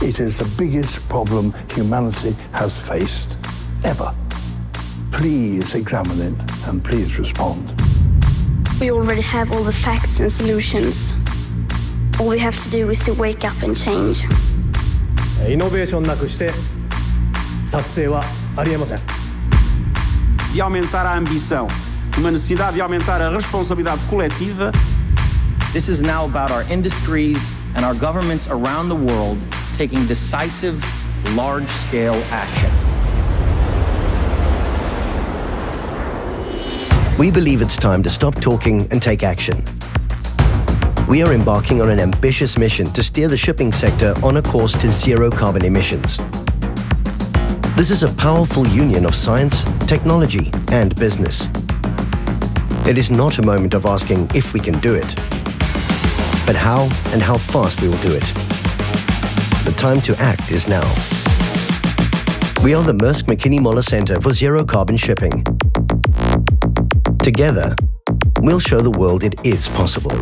It is the biggest problem humanity has faced ever. Please examine it and please respond. We already have all the facts and solutions. All we have to do is to wake up and change. Innovation なくして達成はありえません。De aumentar a ambição, uma necessidade de aumentar a responsabilidade coletiva. This is now about our industries and our governments around the world taking decisive, large-scale action. We believe it's time to stop talking and take action. We are embarking on an ambitious mission to steer the shipping sector on a course to zero carbon emissions. This is a powerful union of science, technology, and business. It is not a moment of asking if we can do it, but how and how fast we will do it. The time to act is now. We are the Mærsk Mc-Kinney Møller Center for Zero Carbon Shipping. Together, we'll show the world it is possible.